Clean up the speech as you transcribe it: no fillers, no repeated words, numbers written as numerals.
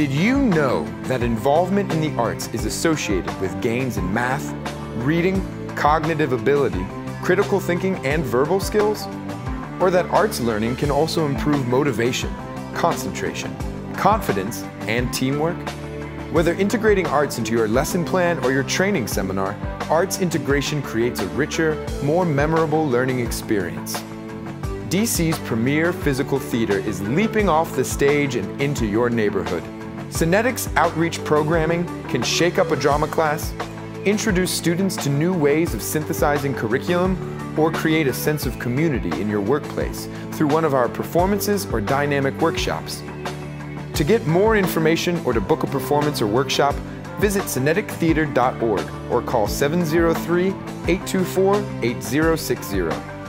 Did you know that involvement in the arts is associated with gains in math, reading, cognitive ability, critical thinking, and verbal skills? Or that arts learning can also improve motivation, concentration, confidence, and teamwork? Whether integrating arts into your lesson plan or your training seminar, arts integration creates a richer, more memorable learning experience. DC's premier physical theater is leaping off the stage and into your neighborhood. Synetic's outreach programming can shake up a drama class, introduce students to new ways of synthesizing curriculum, or create a sense of community in your workplace through one of our performances or dynamic workshops. To get more information or to book a performance or workshop, visit synetictheatre.org or call 703-824-8060.